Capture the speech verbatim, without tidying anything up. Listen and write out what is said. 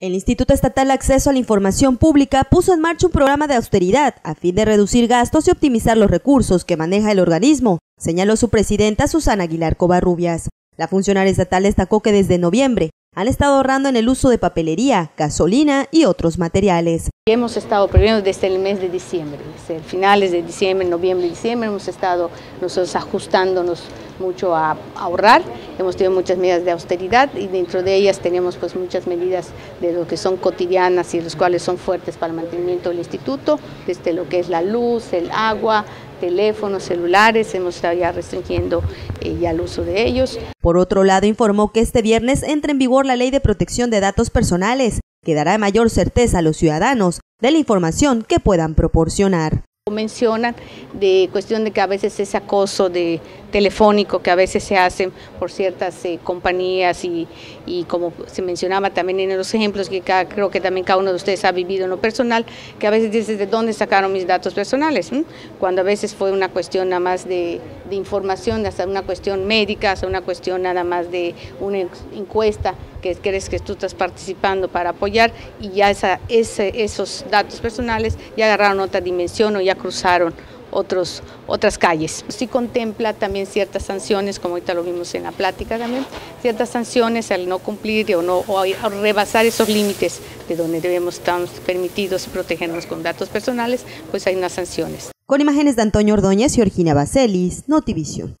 El Instituto Estatal de Acceso a la Información Pública puso en marcha un programa de austeridad a fin de reducir gastos y optimizar los recursos que maneja el organismo, señaló su presidenta Susana Aguilar Covarrubias. La funcionaria estatal destacó que desde noviembre han estado ahorrando en el uso de papelería, gasolina y otros materiales. Hemos estado primero desde el mes de diciembre, desde finales de diciembre, noviembre y diciembre, hemos estado nosotros ajustándonos mucho a ahorrar, hemos tenido muchas medidas de austeridad y dentro de ellas tenemos pues muchas medidas de lo que son cotidianas y los cuales son fuertes para el mantenimiento del instituto, desde lo que es la luz, el agua, teléfonos, celulares, hemos estado ya restringiendo eh, ya el uso de ellos. Por otro lado, informó que este viernes entra en vigor la Ley de Protección de Datos Personales, que dará mayor certeza a los ciudadanos de la información que puedan proporcionar. Mencionan de cuestión de que a veces ese acoso de telefónico que a veces se hace por ciertas eh, compañías y, y como se mencionaba también en los ejemplos que cada, creo que también cada uno de ustedes ha vivido en lo personal, que a veces dices de dónde sacaron mis datos personales, ¿Mm? cuando a veces fue una cuestión nada más de, de información, hasta una cuestión médica, hasta una cuestión nada más de una encuesta que crees que tú estás participando para apoyar y ya esa, ese, esos datos personales ya agarraron otra dimensión o ya cruzaron otros, otras calles. Sí contempla también ciertas sanciones, como ahorita lo vimos en la plática también, ciertas sanciones al no cumplir o, no, o a rebasar esos límites de donde debemos estar permitidos y protegernos con datos personales, pues hay unas sanciones. Con imágenes de Antonio Ordóñez y Regina Vazelis, Notivision.